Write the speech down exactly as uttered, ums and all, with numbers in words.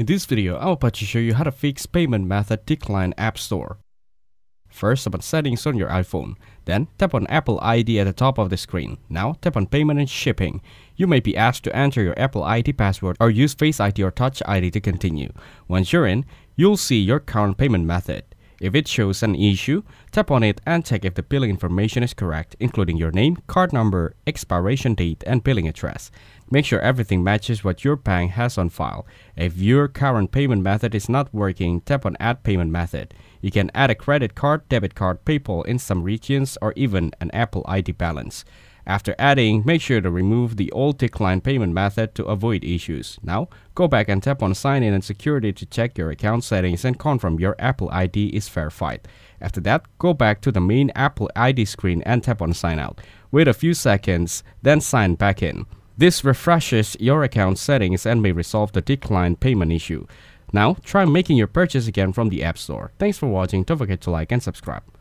In this video, I will about to show you how to fix payment method decline App Store. First, open settings on your iPhone. Then, tap on Apple I D at the top of the screen. Now, tap on payment and shipping. You may be asked to enter your Apple I D password or use Face I D or Touch I D to continue. Once you're in, you'll see your current payment method. If it shows an issue, tap on it and check if the billing information is correct, including your name, card number, expiration date, and billing address. Make sure everything matches what your bank has on file. If your current payment method is not working, tap on Add Payment Method. You can add a credit card, debit card, PayPal in some regions, or even an Apple I D balance. After adding, make sure to remove the old decline payment method to avoid issues. Now, go back and tap on Sign In and Security to check your account settings and confirm your Apple I D is verified. After that, go back to the main Apple I D screen and tap on Sign Out. Wait a few seconds, then sign back in. This refreshes your account settings and may resolve the decline payment issue. Now, try making your purchase again from the App Store. Thanks for watching. Don't forget to like and subscribe.